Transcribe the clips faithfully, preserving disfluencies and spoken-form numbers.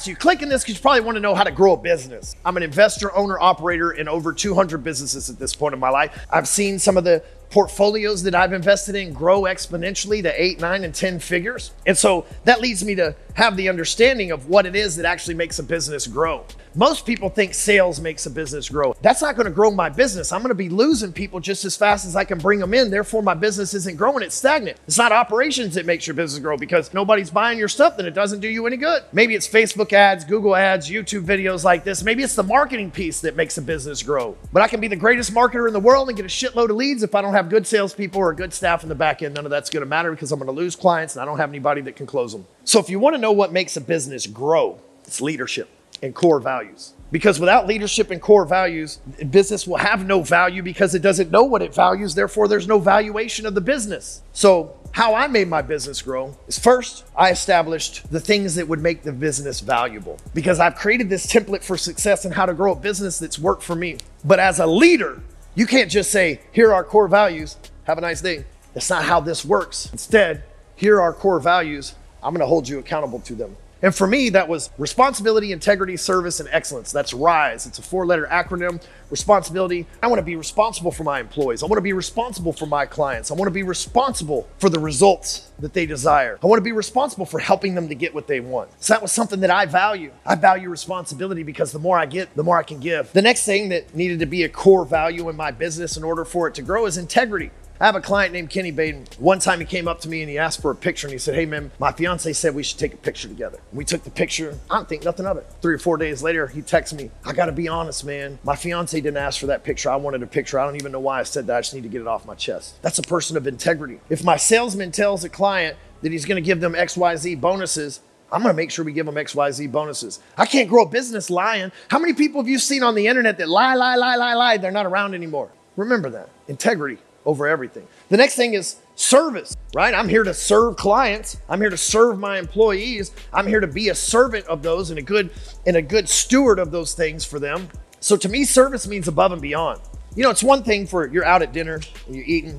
So you click on this because you probably want to know how to grow a business. I'm an investor, owner, operator in over two hundred businesses at this point in my life. I've seen some of the portfolios that I've invested in grow exponentially to eight, nine, and ten figures. And so that leads me to have the understanding of what it is that actually makes a business grow. Most people think sales makes a business grow. That's not going to grow my business. I'm going to be losing people just as fast as I can bring them in. Therefore, my business isn't growing. It's stagnant. It's not operations that makes your business grow, because nobody's buying your stuff, then it doesn't do you any good. Maybe it's Facebook ads, Google ads, YouTube videos like this. Maybe it's the marketing piece that makes a business grow. But I can be the greatest marketer in the world and get a shitload of leads. If I don't have good salespeople or good staff in the back end, none of that's going to matter, because I'm going to lose clients and I don't have anybody that can close them. So if you want to know what makes a business grow, it's leadership and core values. Because without leadership and core values, business will have no value because it doesn't know what it values. Therefore, there's no valuation of the business. So how I made my business grow is, first, I established the things that would make the business valuable, because I've created this template for success and how to grow a business that's worked for me. But as a leader, you can't just say, here are our core values, have a nice day. That's not how this works. Instead, here are our core values. I'm going to hold you accountable to them. And for me, that was responsibility, integrity, service, and excellence. That's RISE. It's a four-letter acronym. Responsibility. I want to be responsible for my employees. I want to be responsible for my clients. I want to be responsible for the results that they desire. I want to be responsible for helping them to get what they want. So that was something that I value. I value responsibility, because the more I get, the more I can give. The next thing that needed to be a core value in my business in order for it to grow is integrity. I have a client named Kenny Baden. One time he came up to me and he asked for a picture, and he said, hey man, my fiance said we should take a picture together. We took the picture. I didn't think nothing of it. Three or four days later, he texts me, I gotta be honest, man. My fiance didn't ask for that picture. I wanted a picture. I don't even know why I said that. I just need to get it off my chest. That's a person of integrity. If my salesman tells a client that he's gonna give them X Y Z bonuses, I'm gonna make sure we give them X Y Z bonuses. I can't grow a business lying. How many people have you seen on the internet that lie, lie, lie, lie, lie? They're not around anymore. Remember that. Integrity over everything. The next thing is service, right? I'm here to serve clients. I'm here to serve my employees. I'm here to be a servant of those and a good and a good steward of those things for them. So to me, service means above and beyond. You know, it's one thing for you're out at dinner and you're eating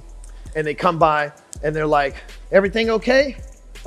and they come by and they're like, everything okay?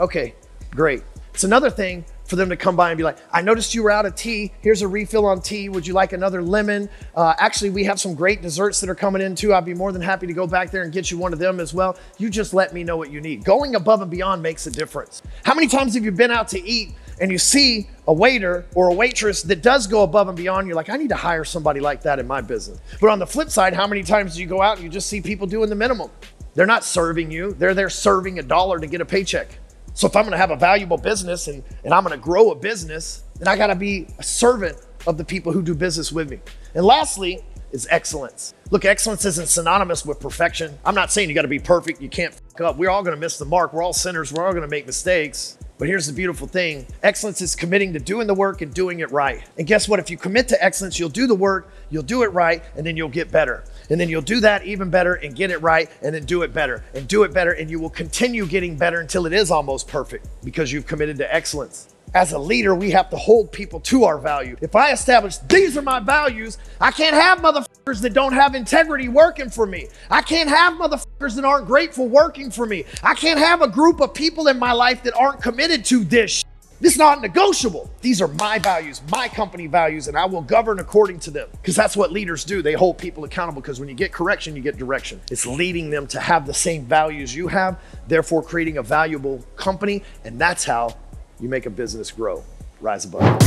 Okay, great. It's another thing for them to come by and be like, I noticed you were out of tea. Here's a refill on tea. Would you like another lemon? Uh, actually, we have some great desserts that are coming in too. I'd be more than happy to go back there and get you one of them as well. You just let me know what you need. Going above and beyond makes a difference. How many times have you been out to eat and you see a waiter or a waitress that does go above and beyond? You're like, I need to hire somebody like that in my business. But on the flip side, how many times do you go out and you just see people doing the minimum? They're not serving you. They're there serving a dollar to get a paycheck. So if I'm gonna have a valuable business and, and I'm gonna grow a business, then I gotta be a servant of the people who do business with me. And lastly is excellence. Look, excellence isn't synonymous with perfection. I'm not saying you gotta be perfect, you can't fuck up. We're all gonna miss the mark. We're all sinners, we're all gonna make mistakes. But here's the beautiful thing. Excellence is committing to doing the work and doing it right. And guess what? If you commit to excellence, you'll do the work, you'll do it right, and then you'll get better. And then you'll do that even better and get it right, and then do it better and do it better. And you will continue getting better until it is almost perfect, because you've committed to excellence. As a leader, we have to hold people to our value. If I establish these are my values, I can't have motherfuckers that don't have integrity working for me. I can't have motherfuckers that aren't grateful working for me. I can't have a group of people in my life that aren't committed to this shit. This is not negotiable. These are my values, my company values, and I will govern according to them, because that's what leaders do. They hold people accountable, because when you get correction, you get direction. It's leading them to have the same values you have, therefore creating a valuable company, and that's how you make a business grow. Rise above.